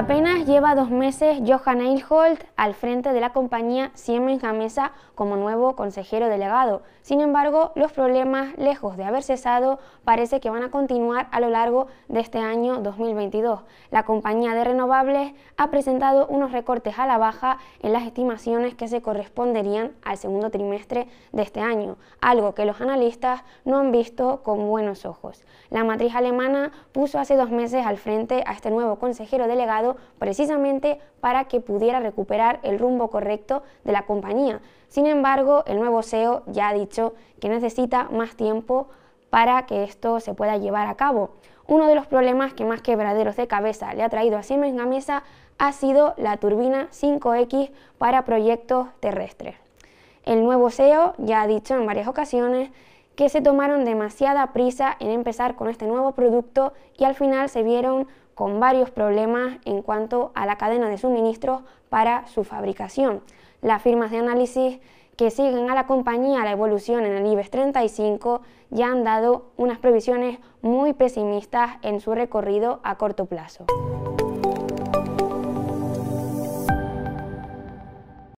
Apenas lleva 2 meses Jochen Eickholt al frente de la compañía Siemens Gamesa como nuevo consejero delegado. Sin embargo, los problemas, lejos de haber cesado, parece que van a continuar a lo largo de este año 2022. La compañía de renovables ha presentado unos recortes a la baja en las estimaciones que se corresponderían al segundo trimestre de este año, algo que los analistas no han visto con buenos ojos. La matriz alemana puso hace 2 meses al frente a este nuevo consejero delegado precisamente para que pudiera recuperar el rumbo correcto de la compañía. Sin embargo, el nuevo CEO ya ha dicho que necesita más tiempo para que esto se pueda llevar a cabo. Uno de los problemas que más quebraderos de cabeza le ha traído a Siemens Gamesa ha sido la turbina 5.X para proyectos terrestres. El nuevo CEO ya ha dicho en varias ocasiones que se tomaron demasiada prisa en empezar con este nuevo producto y al final se vieron con varios problemas en cuanto a la cadena de suministros para su fabricación. Las firmas de análisis que siguen a la compañía la evolución en el IBEX 35 ya han dado unas previsiones muy pesimistas en su recorrido a corto plazo.